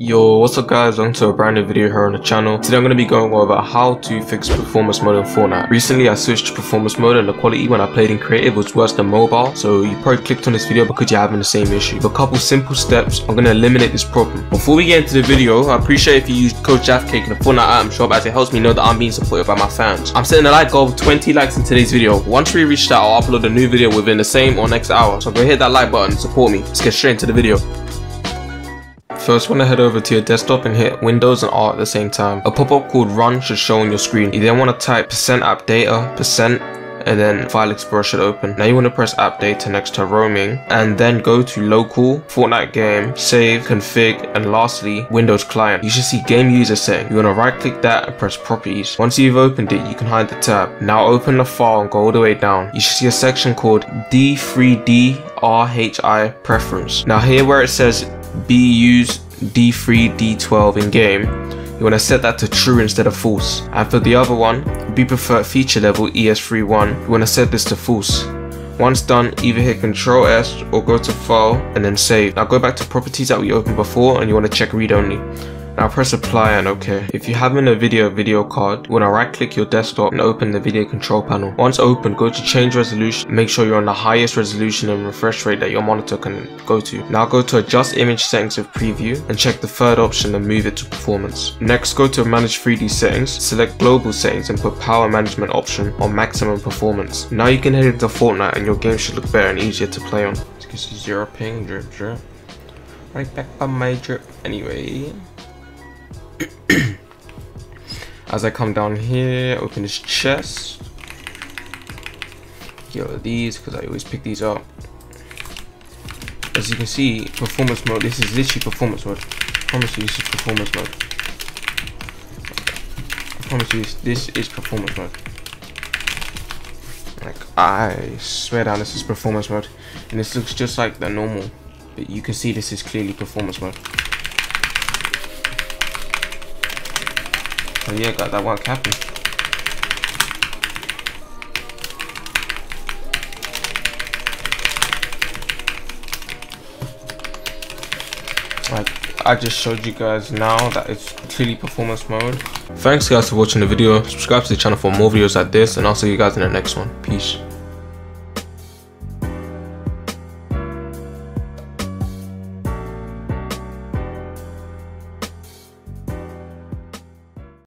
Yo, what's up guys, welcome to a brand new video here on the channel. Today I'm going to be going over how to fix performance mode in Fortnite. Recently I switched to performance mode and the quality when I played in creative was worse than mobile, so you probably clicked on this video because you're having the same issue. With a couple simple steps, I'm going to eliminate this problem. Before we get into the video, I appreciate if you use code Jaffcake in the Fortnite item shop as it helps me know that I'm being supported by my fans. I'm setting a like goal of 20 likes in today's video. Once we reach that, I'll upload a new video within the same or next hour, so go hit that like button and support me. Let's get straight into the video. First, want to head over to your desktop and hit Windows and R at the same time. A pop-up called Run should show on your screen. You then want to type %appdata, and then File Explorer should open. Now you want to press App Data next to Roaming, and then go to Local, Fortnite Game, Save, Config, and lastly, Windows Client. You should see Game User Setting. You want to right click that and press Properties. Once you've opened it, you can hide the tab. Now open the file and go all the way down. You should see a section called D3DRHI Preference. Now here where it says use D3D12 in game, you want to set that to true instead of false. And for the other one, be preferred feature level ES31, you want to set this to false. Once done, either hit Ctrl S or go to File and then Save. Now go back to properties that we opened before and you want to check read only. Now press Apply and OK. If you have in a video card, you want to right click your desktop and open the video control panel. Once open, go to Change Resolution. Make sure you're on the highest resolution and refresh rate that your monitor can go to. Now go to Adjust Image Settings with Preview and check the third option and move it to Performance. Next, go to Manage 3D Settings, select Global Settings and put Power Management option on Maximum Performance. Now you can head into Fortnite and your game should look better and easier to play on. As you can see, zero ping, drip drip. Right back by my drip anyway. As I come down here, open this chest, get all of these because I always pick these up. As you can see, performance mode, this is literally performance mode. I promise you this is performance mode. I promise you this is performance mode. Like, I swear down this is performance mode. And this looks just like the normal, but you can see this is clearly performance mode. So yeah, got that one happen. Like, I just showed you guys now that it's clearly performance mode. Thanks guys for watching the video. Subscribe to the channel for more videos like this, and I'll see you guys in the next one. Peace.